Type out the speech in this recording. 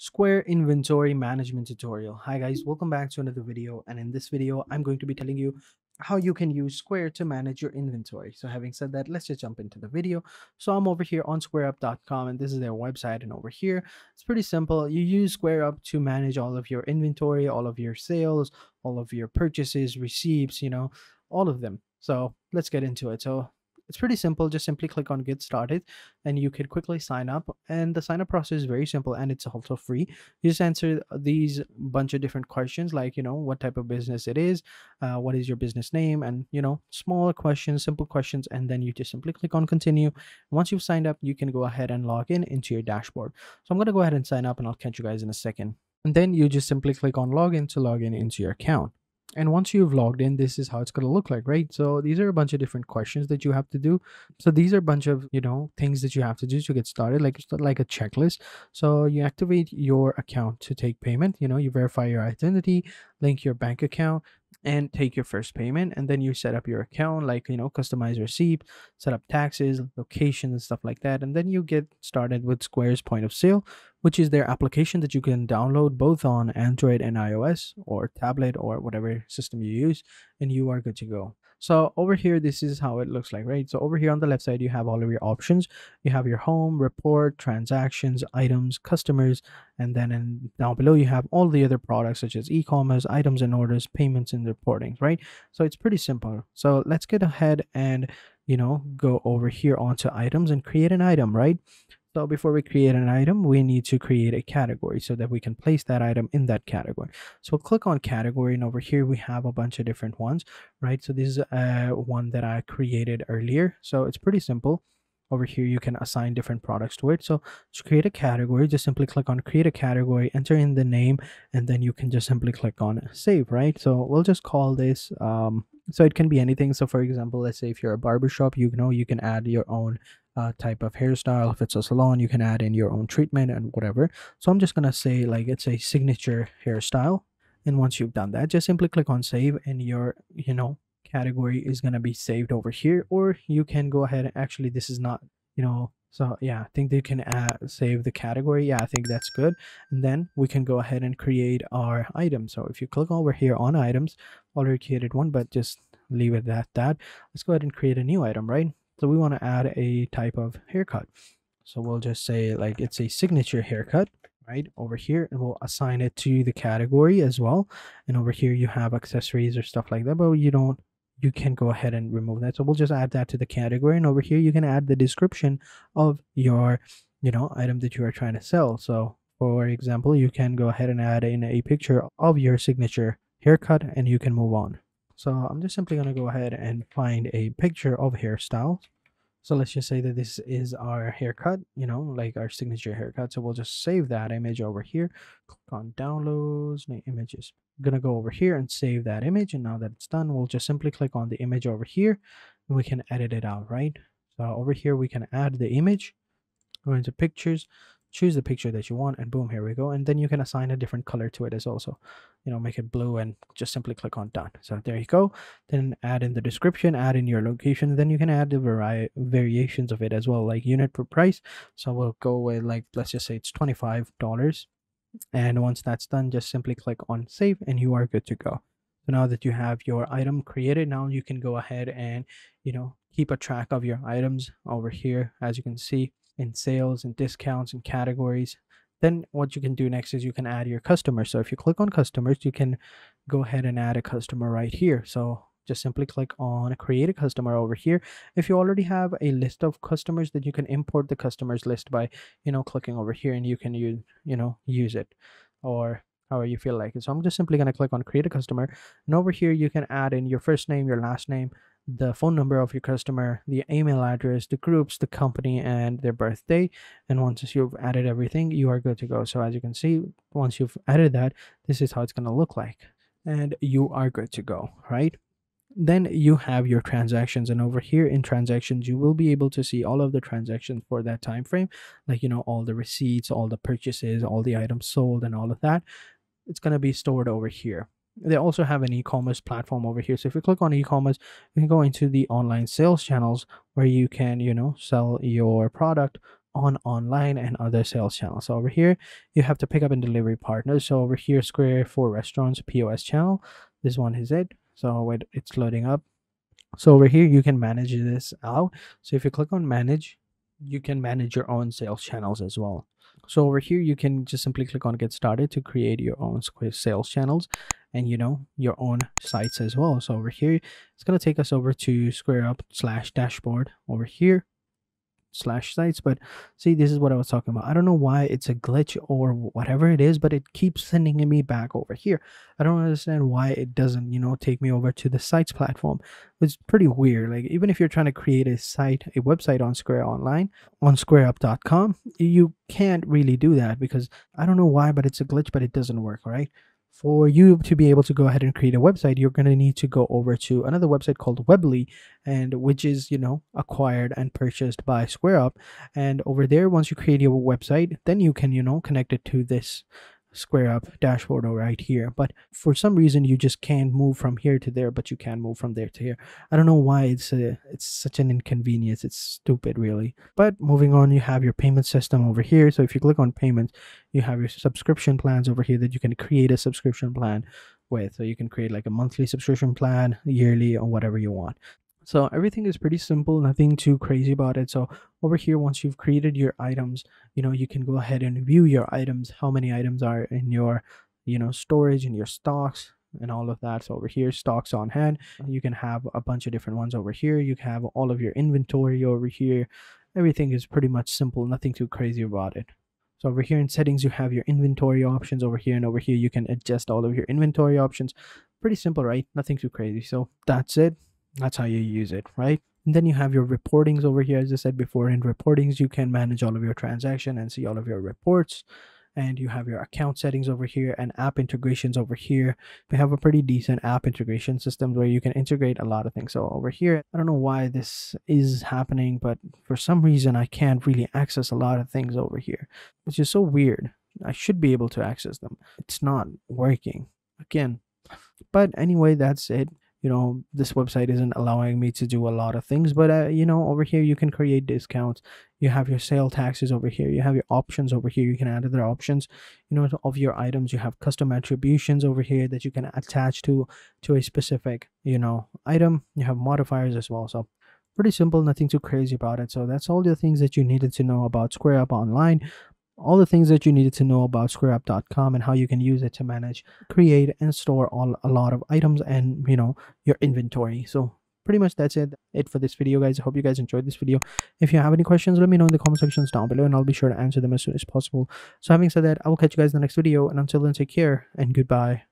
Square inventory management tutorial. Hi guys, welcome back to another video, and in this video I'm going to be telling you how you can use Square to manage your inventory. So having said that, let's just jump into the video. So I'm over here on squareup.com, and this is their website, and over here it's pretty simple. You use SquareUp to manage all of your inventory, all of your sales, all of your purchases, receipts, you know, all of them. So let's get into it. So it's pretty simple. Just simply click on get started and you could quickly sign up, and the sign up process is very simple and it's also free. You just answer these bunch of different questions, like, you know, what type of business it is, what is your business name, and, you know, smaller questions, simple questions, and then you just simply click on continue. Once you've signed up, you can go ahead and log in into your dashboard. So I'm going to go ahead and sign up and I'll catch you guys in a second. And then you just simply click on login to log in into your account. And once you've logged in, this is how it's going to look like, right? So these are a bunch of different questions that you have to do. So these are a bunch of, you know, things that you have to do to get started, like a checklist. So you activate your account to take payment, you know, you verify your identity, link your bank account, and take your first payment. And then you set up your account, like, you know, customize receipt, set up taxes, location, and stuff like that. And then you get started with Square's point of sale, which is their application that you can download both on Android and iOS, or tablet, or whatever system you use, and you are good to go. So over here, this is how it looks like, right? So over here on the left side, you have all of your options. You have your home, report, transactions, items, customers, and then down below you have all the other products such as e-commerce, items and orders, payments and reporting, right? So it's pretty simple. So let's get ahead and, you know, go over here onto items and create an item, right? So before we create an item, we need to create a category so that we can place that item in that category. So click on category, and over here we have a bunch of different ones, right? So this is one that I created earlier. So it's pretty simple. Over here you can assign different products to it. So to create a category, just simply click on create a category, enter in the name, and then you can just simply click on save, right? So we'll just call this so it can be anything. So for example, let's say if you're a barbershop, you know, you can add your own type of hairstyle. If it's a salon, you can add in your own treatment and whatever. So I'm just gonna say, like, it's a signature hairstyle. And once you've done that, just simply click on save, and your, you know, category is gonna be saved over here. Or you can go ahead and actually, this is not, you know, so yeah, I think they can save the category. Yeah, I think that's good. And then we can go ahead and create our item. So if you click over here on items, already created one, but just leave it at that. Let's go ahead and create a new item, right? So we want to add a type of haircut. So we'll just say, like, it's a signature haircut, right, over here, and we'll assign it to the category as well. And over here you have accessories or stuff like that, but you can go ahead and remove that. So we'll just add that to the category, and over here you can add the description of your, you know, item that you are trying to sell. So for example, you can go ahead and add in a picture of your signature haircut, and you can move on. So I'm just simply going to go ahead and find a picture of hairstyles. So let's just say that this is our haircut, you know, like our signature haircut. So we'll just save that image over here. Click on downloads, new images. I'm going to go over here and save that image. And now that it's done, we'll just simply click on the image over here and we can edit it out, right? So over here, we can add the image, go into pictures, choose the picture that you want, and boom, here we go. And then you can assign a different color to it as well. So, you know, make it blue and just simply click on done. So there you go. Then add in the description, add in your location. Then you can add the variations of it as well, like unit per price. So we'll go with, like, let's just say it's $25. And once that's done, just simply click on save and you are good to go. So now that you have your item created, now you can go ahead and, you know, keep a track of your items over here, as you can see, in sales and discounts and categories. Then what you can do next is you can add your customers. So if you click on customers, you can go ahead and add a customer right here. So just simply click on create a customer over here. If you already have a list of customers, then you can import the customers list by, you know, clicking over here, and you can use it or however you feel like it. So I'm just simply going to click on create a customer, and over here you can add in your first name, your last name, the phone number of your customer, the email address, the groups, the company, and their birthday. And once you've added everything, you are good to go. So as you can see, once you've added that, this is how it's going to look like, and you are good to go, right? Then you have your transactions, and over here in transactions you will be able to see all of the transactions for that time frame, like, you know, all the receipts, all the purchases, all the items sold, and all of that. It's going to be stored over here. They also have an e-commerce platform over here. So if you click on e-commerce, you can go into the online sales channels where you can, you know, sell your product on online and other sales channels. So over here you have to pick up and delivery partners. So over here, Square for restaurants POS channel, this one is it. So wait, it's loading up. So over here you can manage this out. So if you click on manage, you can manage your own sales channels as well. So over here you can just simply click on get started to create your own Square sales channels and, you know, your own sites as well. So over here it's going to take us over to Square up slash dashboard over here slash sites. But see, this is what I was talking about. I don't know why it's a glitch or whatever it is, but it keeps sending me back over here. I don't understand why it doesn't, you know, take me over to the sites platform. It's pretty weird. Like, even if you're trying to create a site, a website on Square online on squareup.com, you can't really do that because I don't know why, but it's a glitch, but it doesn't work. All right, for you to be able to go ahead and create a website, you're going to need to go over to another website called Weebly, and which is, you know, acquired and purchased by SquareUp. And over there, once you create your website, then you can, you know, connect it to this SquareUp dashboard right here. But for some reason you just can't move from here to there, but you can move from there to here. I don't know why it's such an inconvenience. It's stupid, really. But moving on, you have your payment system over here. So if you click on payments, you have your subscription plans over here that you can create a subscription plan with. So you can create like a monthly subscription plan, yearly, or whatever you want. So everything is pretty simple, nothing too crazy about it. So over here, once you've created your items, you know, you can go ahead and view your items, how many items are in your, you know, storage and your stocks and all of that. So over here, stocks on hand, you can have a bunch of different ones over here. You have all of your inventory over here. Everything is pretty much simple, nothing too crazy about it. So over here in settings, you have your inventory options over here, and over here you can adjust all of your inventory options. Pretty simple, right? Nothing too crazy. So that's it. That's how you use it, right? And then you have your reportings over here. As I said before, in reportings you can manage all of your transactions and see all of your reports. And you have your account settings over here and app integrations over here. We have a pretty decent app integration system where you can integrate a lot of things. So over here, I don't know why this is happening, but for some reason I can't really access a lot of things over here, which is so weird. I should be able to access them. It's not working again. But anyway, that's it. You know, this website isn't allowing me to do a lot of things, but you know, over here you can create discounts. You have your sale taxes over here. You have your options over here. You can add other options, you know, of your items. You have custom attributions over here that you can attach to a specific, you know, item. You have modifiers as well. So pretty simple, nothing too crazy about it. So that's all the things that you needed to know about SquareUp online. All the things that you needed to know about squareup.com and how you can use it to manage, create, and store a lot of items and, you know, your inventory. So pretty much that's it for this video, guys. I hope you guys enjoyed this video. If you have any questions, let me know in the comment sections down below and I'll be sure to answer them as soon as possible. So having said that, I will catch you guys in the next video, and until then, take care and goodbye.